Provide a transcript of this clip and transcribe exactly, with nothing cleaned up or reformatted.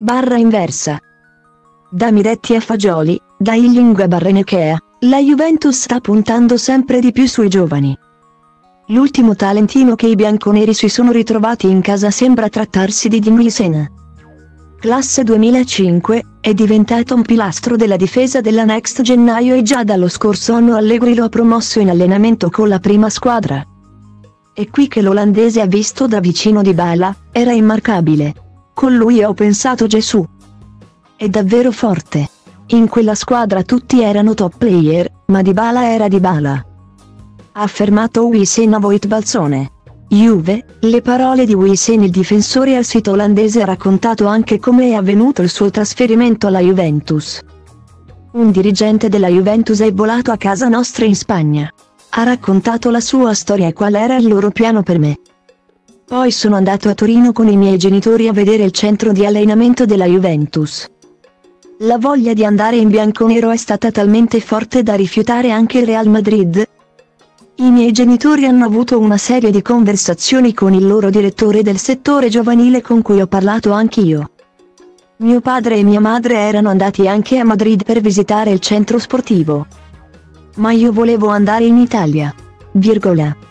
Barra inversa. Da Miretti a Fagioli, da Iling a Barrenechea, la Juventus sta puntando sempre di più sui giovani. L'ultimo talentino che i bianconeri si sono ritrovati in casa sembra trattarsi di Dean Huijsen. Classe duemilacinque, è diventato un pilastro della difesa della Next gennaio e già dallo scorso anno Allegri lo ha promosso in allenamento con la prima squadra. È qui che l'olandese ha visto da vicino Dybala, era immarcabile. Con lui ho pensato Gesù. È davvero forte. In quella squadra tutti erano top player, ma Dybala era Dybala. Ha affermato Huijsen a Voetbal Zone. Juve, le parole di Huijsen il difensore al sito olandese ha raccontato anche come è avvenuto il suo trasferimento alla Juventus. Un dirigente della Juventus è volato a casa nostra in Spagna. Ha raccontato la sua storia e qual era il loro piano per me. Poi sono andato a Torino con i miei genitori a vedere il centro di allenamento della Juventus. La voglia di andare in bianconero è stata talmente forte da rifiutare anche il Real Madrid. I miei genitori hanno avuto una serie di conversazioni con il loro direttore del settore giovanile con cui ho parlato anch'io. Mio padre e mia madre erano andati anche a Madrid per visitare il centro sportivo. Ma io volevo andare in Italia. Virgola.